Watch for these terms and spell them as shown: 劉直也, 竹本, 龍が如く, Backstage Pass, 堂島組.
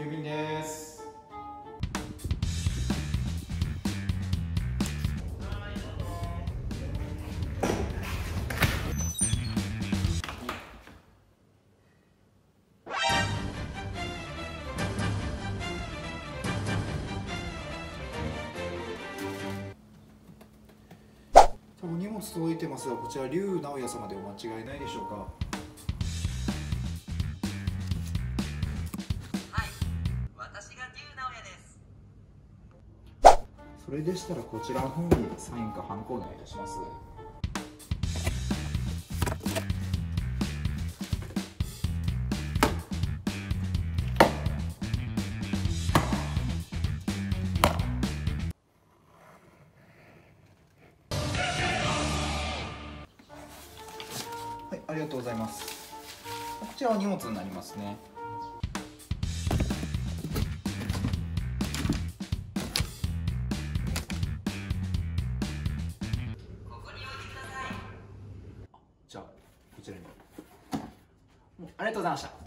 宅急便です。お荷物届いてますが、こちら劉直也様でお間違いないでしょうか。はい、私が劉直也です。それでしたらこちらの方にサインかハンコをお願いいたします。ありがとうございます。こちらは荷物になりますね。ここに置いてください。じゃあこちらに。ありがとうございました。